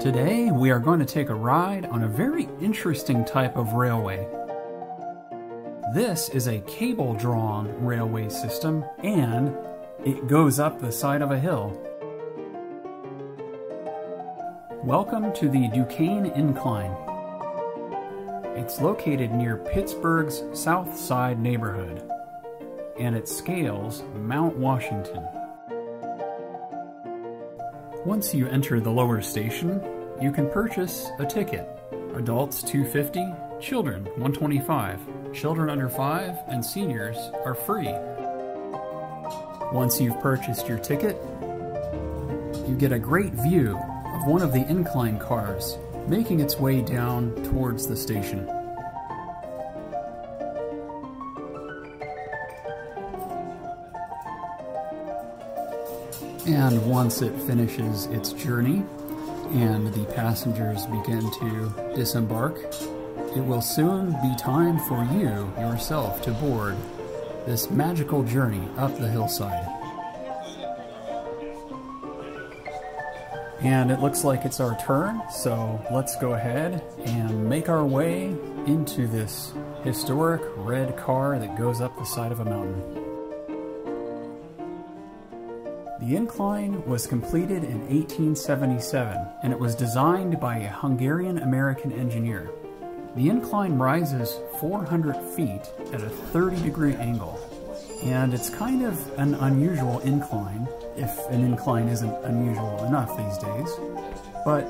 Today, we are going to take a ride on a very interesting type of railway. This is a cable-drawn railway system, and it goes up the side of a hill. Welcome to the Duquesne Incline. It's located near Pittsburgh's South Side neighborhood, and it scales Mount Washington. Once you enter the lower station, you can purchase a ticket. Adults $2.50, children $1.25, children under 5, and seniors are free. Once you've purchased your ticket, you get a great view of one of the incline cars making its way down towards the station. And once it finishes its journey and the passengers begin to disembark, it will soon be time for you yourself to board this magical journey up the hillside. And it looks like it's our turn, so let's go ahead and make our way into this historic red car that goes up the side of a mountain. The incline was completed in 1877, and it was designed by a Hungarian-American engineer. The incline rises 400 feet at a 30-degree angle, and it's kind of an unusual incline, if an incline isn't unusual enough these days, but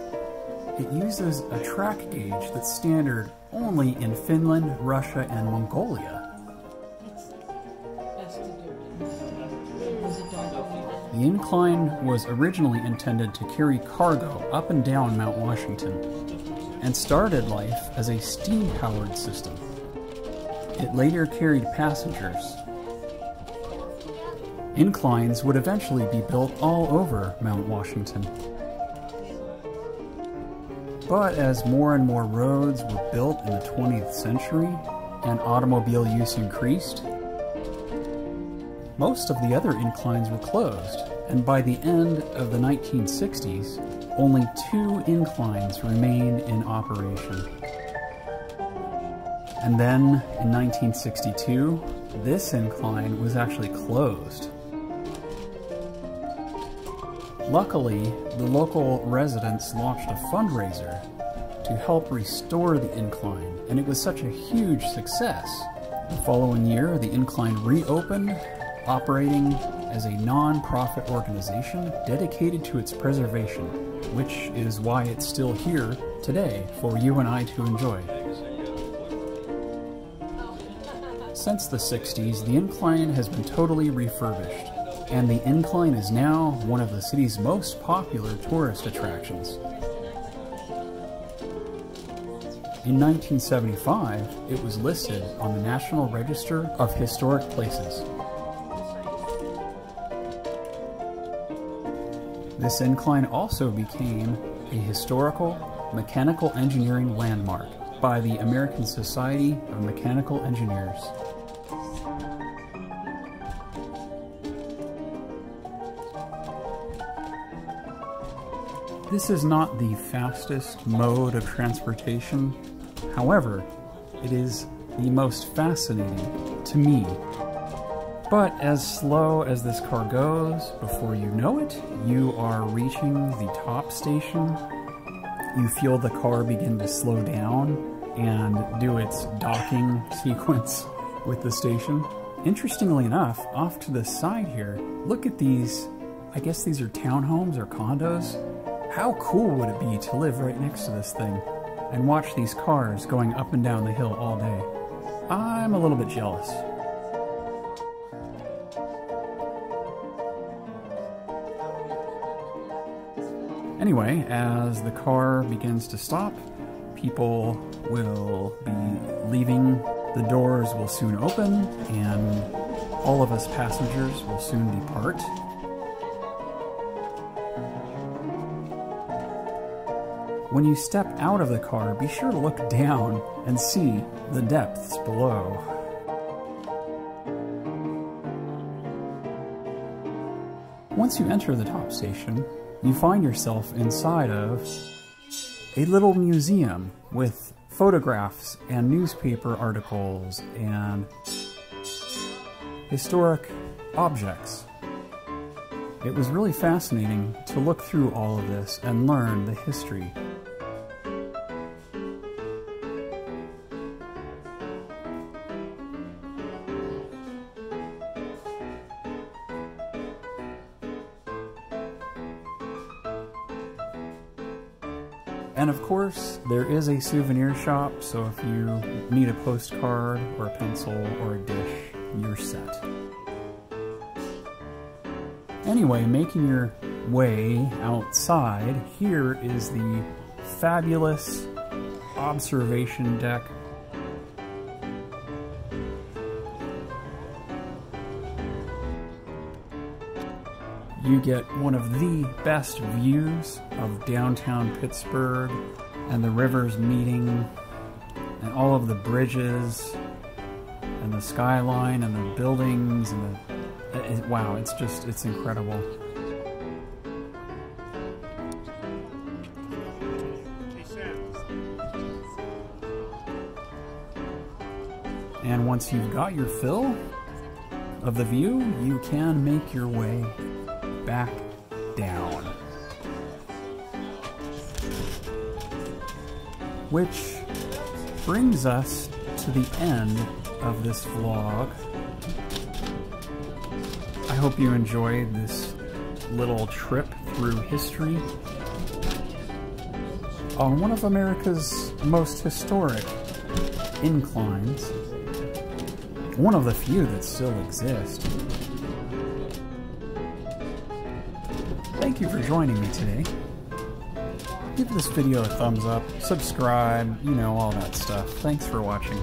it uses a track gauge that's standard only in Finland, Russia, and Mongolia. The incline was originally intended to carry cargo up and down Mount Washington, and started life as a steam-powered system. It later carried passengers. Inclines would eventually be built all over Mount Washington. But as more and more roads were built in the 20th century and automobile use increased, most of the other inclines were closed, and by the end of the 1960s, only 2 inclines remained in operation. And then, in 1962, this incline was actually closed. Luckily, the local residents launched a fundraiser to help restore the incline, and it was such a huge success. The following year, the incline reopened, operating as a non-profit organization dedicated to its preservation, which is why it's still here today for you and I to enjoy. Since the 60s, the incline has been totally refurbished, and the incline is now one of the city's most popular tourist attractions. In 1975, it was listed on the National Register of Historic Places. This incline also became a historical mechanical engineering landmark by the American Society of Mechanical Engineers. This is not the fastest mode of transportation. However, it is the most fascinating to me. But as slow as this car goes, before you know it, you are reaching the top station. You feel the car begin to slow down and do its docking sequence with the station. Interestingly enough, off to the side here, look at these, I guess these are townhomes or condos. How cool would it be to live right next to this thing and watch these cars going up and down the hill all day? I'm a little bit jealous. Anyway, as the car begins to stop, people will be leaving, the doors will soon open, and all of us passengers will soon depart. When you step out of the car, be sure to look down and see the depths below. Once you enter the top station, you find yourself inside of a little museum with photographs and newspaper articles and historic objects. It was really fascinating to look through all of this and learn the history. And of course, there is a souvenir shop, so if you need a postcard or a pencil or a dish, you're set. Anyway, making your way outside, here is the fabulous observation deck. You get one of the best views of downtown Pittsburgh and the rivers meeting and all of the bridges and the skyline and the buildings and the wow, it's incredible. And once you've got your fill of the view, you can make your way back down, which brings us to the end of this vlog. I hope you enjoyed this little trip through history on one of America's most historic inclines, one of the few that still exist. Thank you for joining me today. Give this video a thumbs up, subscribe, you know, all that stuff. Thanks for watching.